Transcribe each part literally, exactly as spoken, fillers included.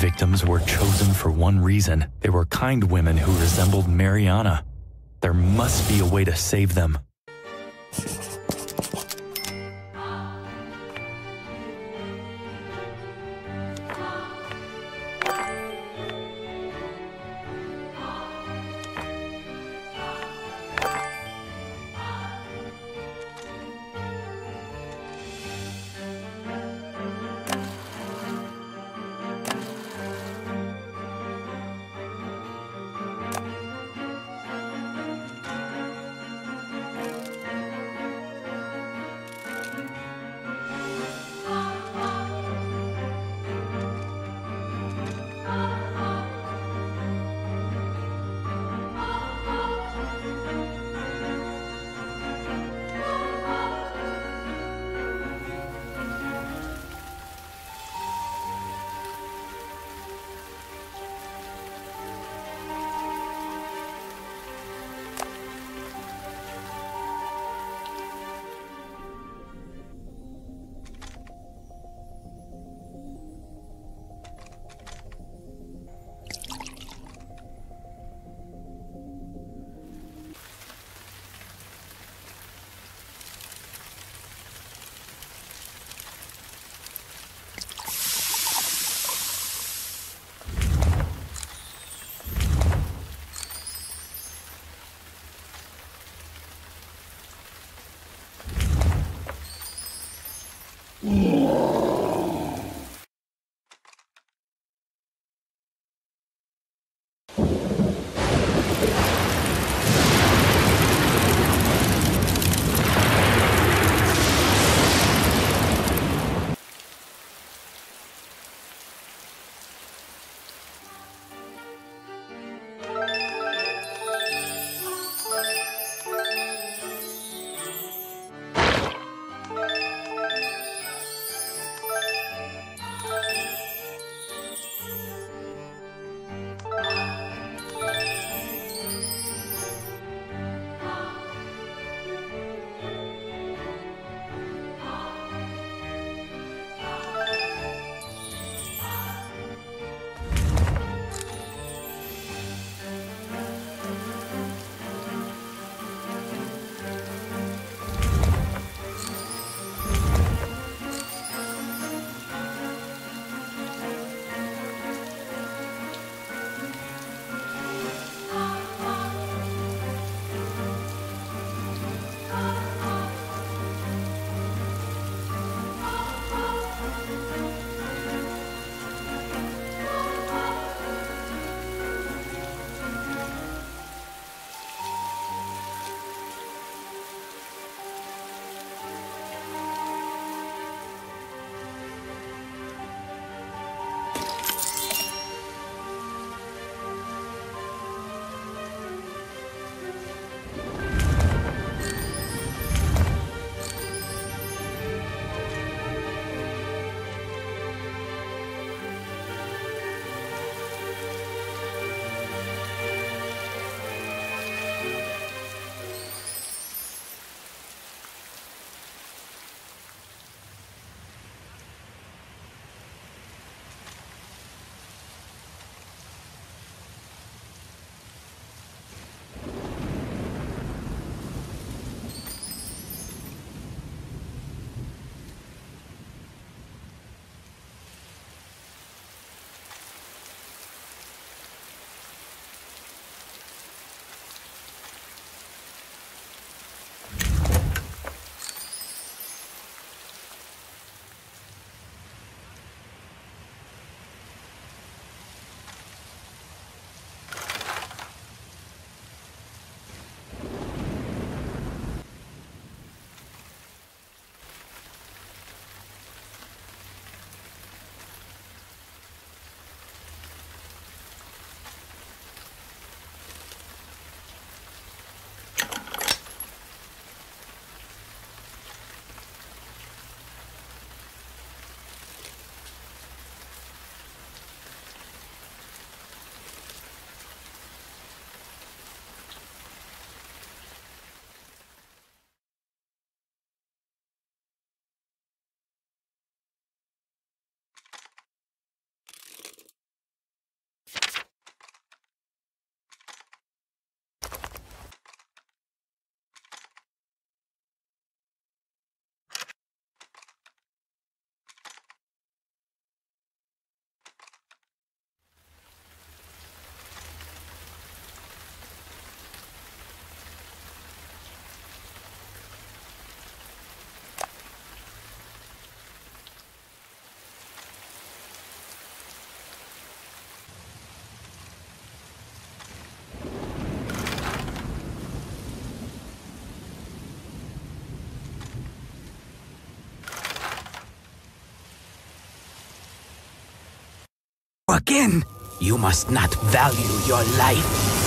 Victims were chosen for one reason. They were kind women who resembled Mariana. There must be a way to save them. again. You must not value your life.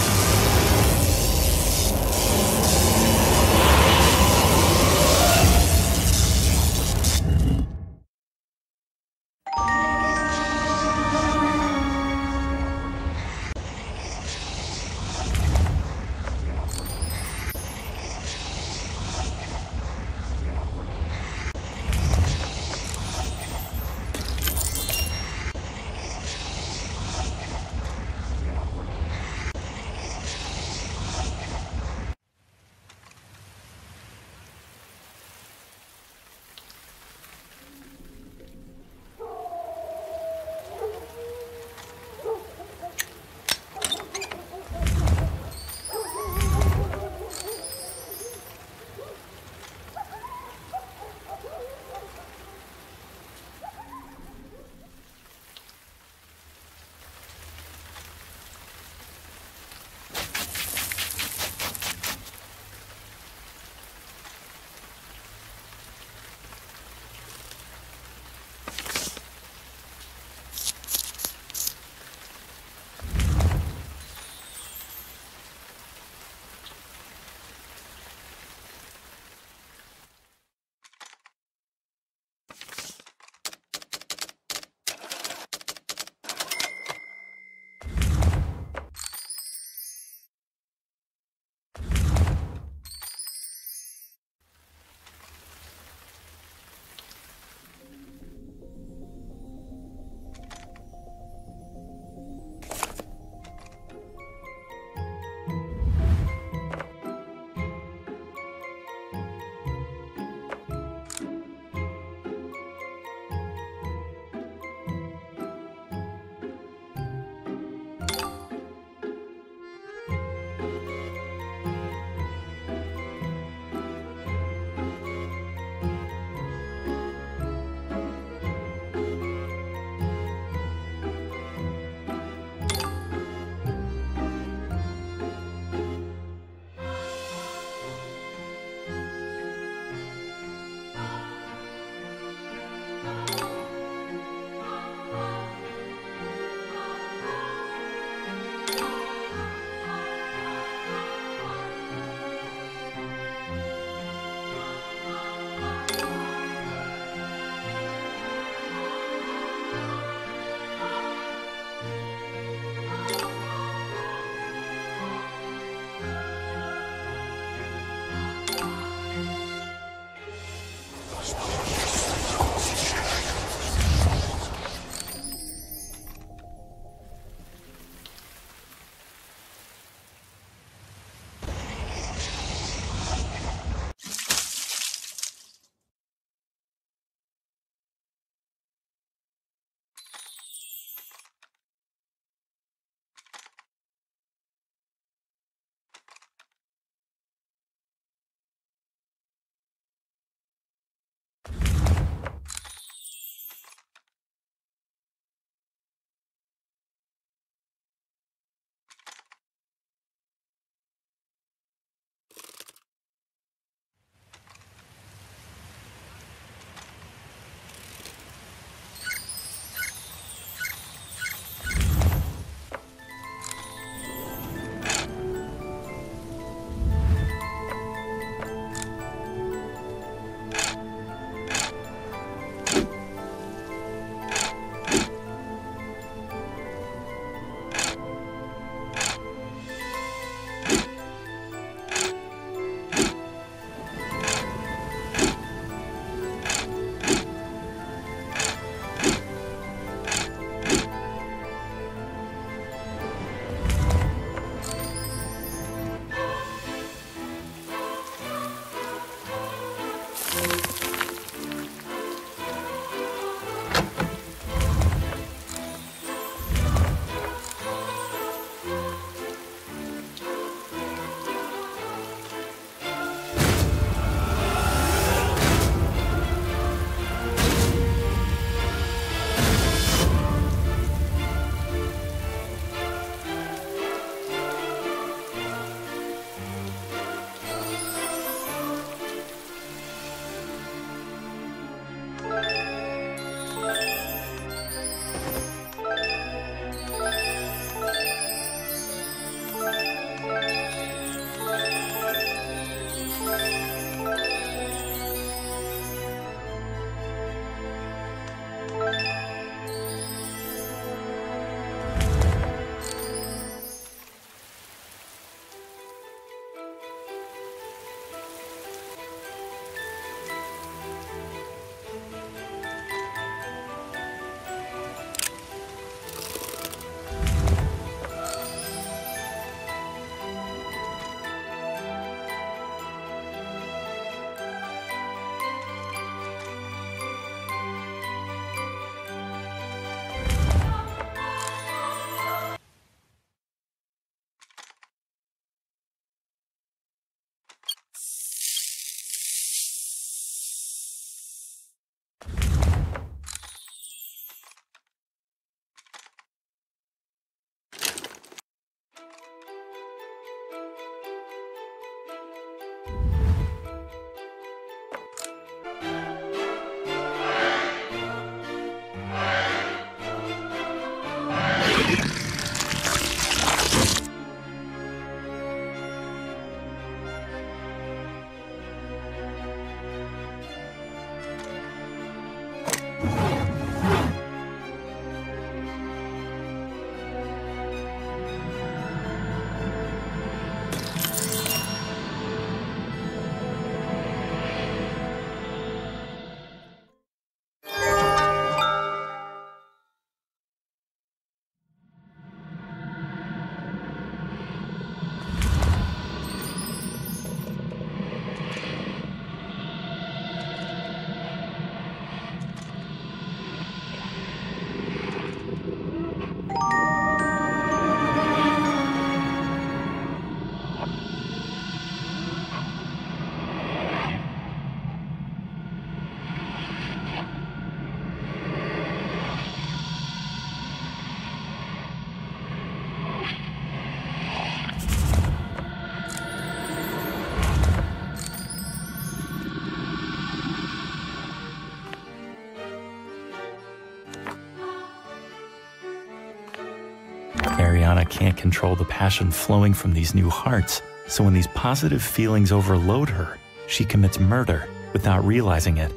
Mariana can't control the passion flowing from these new hearts, so when these positive feelings overload her, she commits murder without realizing it.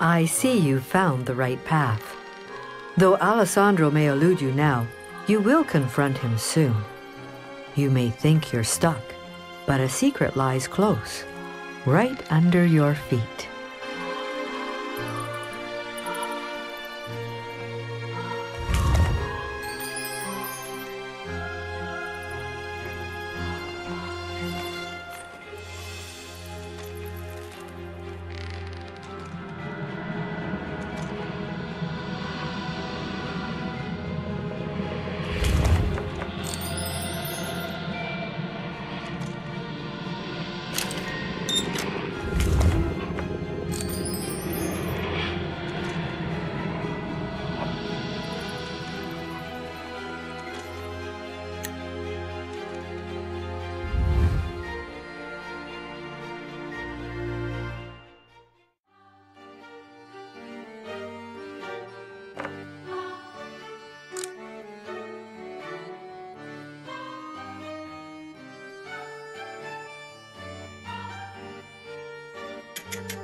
I see you found the right path. Though Alessandro may elude you now, you will confront him soon. You may think you're stuck, but a secret lies close, right under your feet. Thank you.